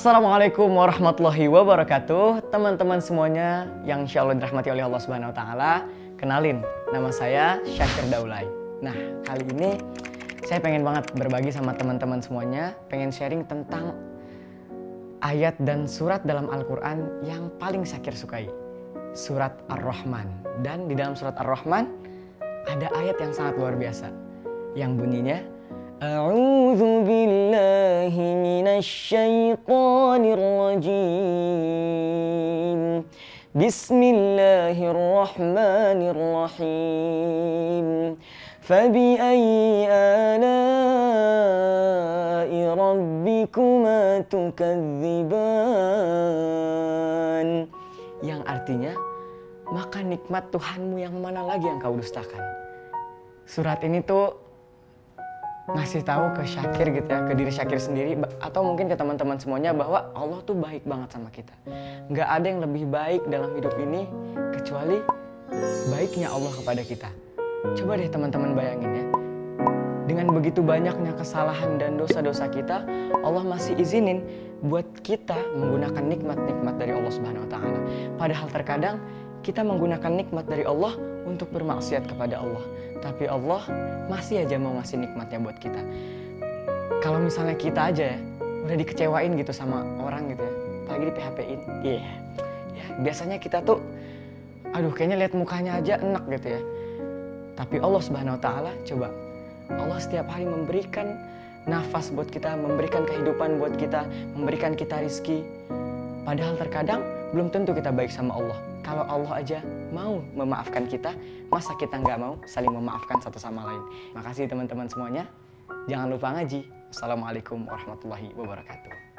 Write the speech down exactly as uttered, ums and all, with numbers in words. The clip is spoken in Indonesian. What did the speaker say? Assalamualaikum warahmatullahi wabarakatuh, teman-teman semuanya yang insya Allah dirahmati oleh Allah Subhanahu Wa Taala. Kenalin, nama saya Syakir Daulay. Nah, kali ini saya pengen banget berbagi sama teman-teman semuanya, pengen sharing tentang ayat dan surat dalam Al-Quran yang paling Syakir sukai, surat Ar-Rahman. Dan di dalam surat Ar-Rahman ada ayat yang sangat luar biasa, yang bunyinya A'udzu billahi minasy syaithanir rajim. Bismillahirrahmanirrahim. Fabi ayyi ala'i rabbikuma tukadziban. Yang artinya, maka nikmat Tuhanmu yang mana lagi yang kau dustakan? Surat ini tuh ngasih tahu ke Syakir gitu ya, ke diri Syakir sendiri atau mungkin ke teman-teman semuanya bahwa Allah tuh baik banget sama kita. Nggak ada yang lebih baik dalam hidup ini kecuali baiknya Allah kepada kita. Coba deh teman-teman bayangin ya, dengan begitu banyaknya kesalahan dan dosa-dosa kita, Allah masih izinin buat kita menggunakan nikmat-nikmat dari Allah Subhanahu Wa Taala. Padahal terkadang kita menggunakan nikmat dari Allah untuk bermaksiat kepada Allah, tapi Allah masih aja mau ngasih nikmatnya buat kita. Kalau misalnya kita aja ya udah dikecewain gitu sama orang gitu ya, apalagi di P H P-in, iya, yeah. ya biasanya kita tuh, aduh kayaknya lihat mukanya aja enak gitu ya. Tapi Allah Subhanahu Wa Taala, coba Allah setiap hari memberikan nafas buat kita, memberikan kehidupan buat kita, memberikan kita rizki. Padahal terkadang belum tentu kita baik sama Allah. Kalau Allah aja mau memaafkan kita, masa kita nggak mau saling memaafkan satu sama lain? Makasih teman-teman semuanya. Jangan lupa ngaji. Assalamualaikum warahmatullahi wabarakatuh.